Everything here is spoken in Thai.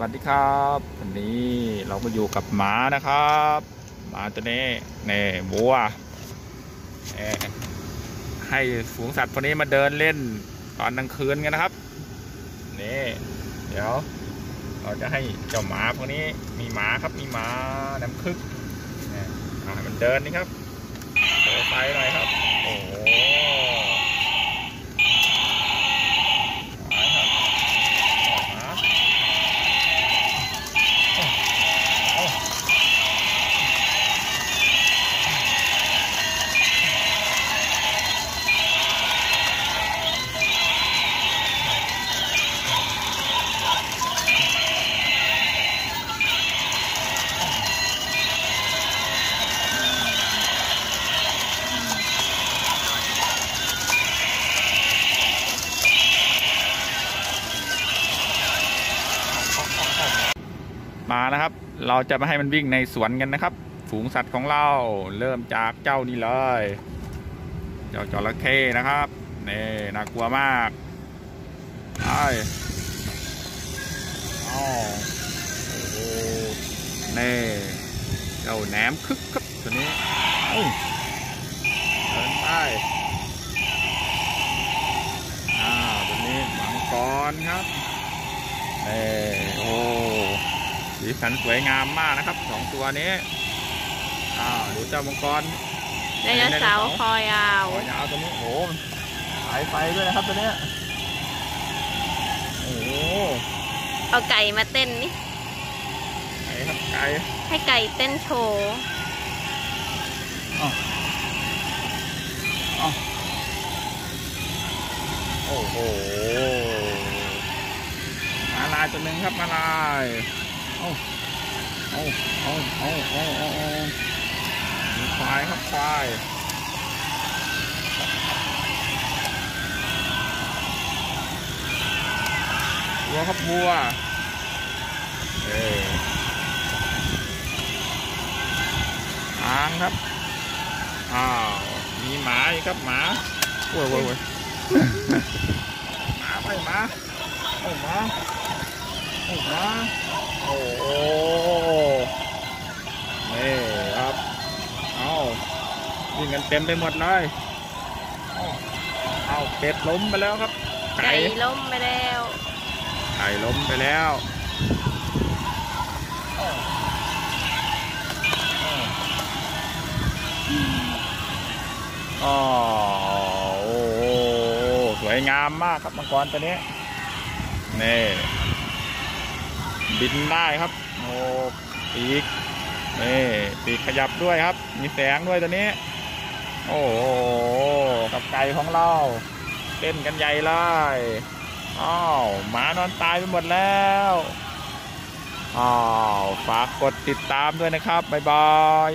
วัสดีครับวันนี้เราก็อยู่กับหมานะครับหมาตัวนี้นี่บัวให้ฝูงสัตว์พวกนี้มาเดินเล่นตอนกลางคืนกันนะครับนี่เดี๋ยวเราจะให้เจ้าหมาพวกนี้มีหมาครับมีหมาน้ำคึกนี่ให้มันเดินนี่ครับโอ้ไปหน่อยครับโอ้มานะครับเราจะไม่ให้มันวิ่งในสวนกันนะครับฝูงสัตว์ของเราเริ่มจากเจ้านี่เลยเจ้าจระเข้นะครับนี่น่ากลัวมากไอ้โอ้นี่เจ้าแหนมคึกครับตัวนี้เดินไปตัวนี้มังกรครับนี่โอ้สีสันสวยงามมากนะครับสองตัวนี้ดูเจ้ามังกรไดโนเสาร์คอยาวตัวนี้โอ้สายไฟด้วยนะครับตัวนี้โอ้เอาไก่มาเต้นนี่ไก่ครับไก่ให้ไก่เต้นโชว์โอ้โหมาลายตัวหนึ่งครับมาลายเอาควายครับควายวัวครับวัวอ้างครับมีหมาอีกครับหมาโว้ยหมาไปหมาโอ้โหนี่ครับเอาวิ่งกันเต็มไปหมดเลยเอาเป็ดล้มไปแล้วครับไก่ล้มไปแล้วอ๋อโอ้โหสวยงามมากครับมังกรตัวนี้นี่บินได้ครับโอ้ปีกนี่ปีกขยับด้วยครับมีแสงด้วยตัวนี้โอ้โหกับไก่ของเราเต้นกันใหญ่เลยอ้าวหมานอนตายไปหมดแล้วอ้าวฝากกดติดตามด้วยนะครับบ๊ายบาย